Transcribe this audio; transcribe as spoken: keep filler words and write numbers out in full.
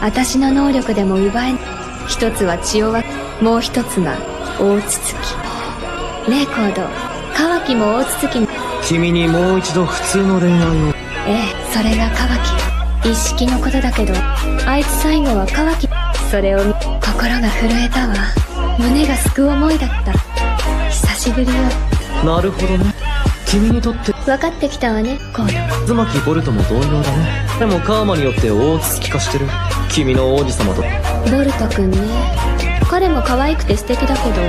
私の能力でも奪えない。一つは千代は、もう一つが大筒木。ねえコード、カワキも大筒木に。君にもう一度普通の恋愛を。ええ、それがカワキ。一式のことだけど、あいつ最後はカワキ。それを見、心が震えたわ。胸がすく思いだった。久しぶりよ。なるほどね。君にとって分かってきたわねコード。ズマキボルトも同様だね。でもカーマによって大筒木化してる。君の王子様とボルト君ね、彼も可愛くて素敵だけど